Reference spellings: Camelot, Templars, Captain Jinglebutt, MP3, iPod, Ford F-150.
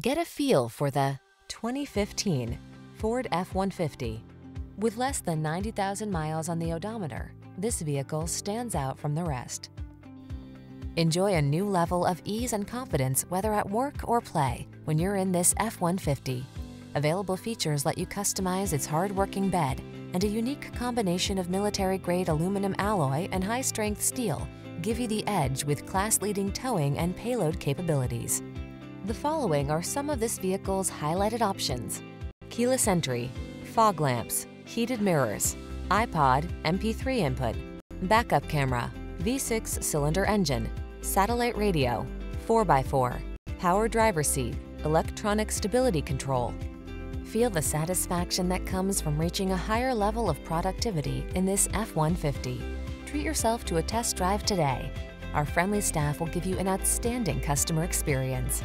Get a feel for the 2015 Ford F-150. With less than 90,000 miles on the odometer, this vehicle stands out from the rest. Enjoy a new level of ease and confidence, whether at work or play, when you're in this F-150. Available features let you customize its hard-working bed, and a unique combination of military-grade aluminum alloy and high-strength steel give you the edge with class-leading towing and payload capabilities. The following are some of this vehicle's highlighted options: keyless entry, fog lamps, heated mirrors, iPod, MP3 input, backup camera, V6 cylinder engine, satellite radio, 4x4, power driver seat, electronic stability control. Feel the satisfaction that comes from reaching a higher level of productivity in this F-150. Treat yourself to a test drive today. Our friendly staff will give you an outstanding customer experience.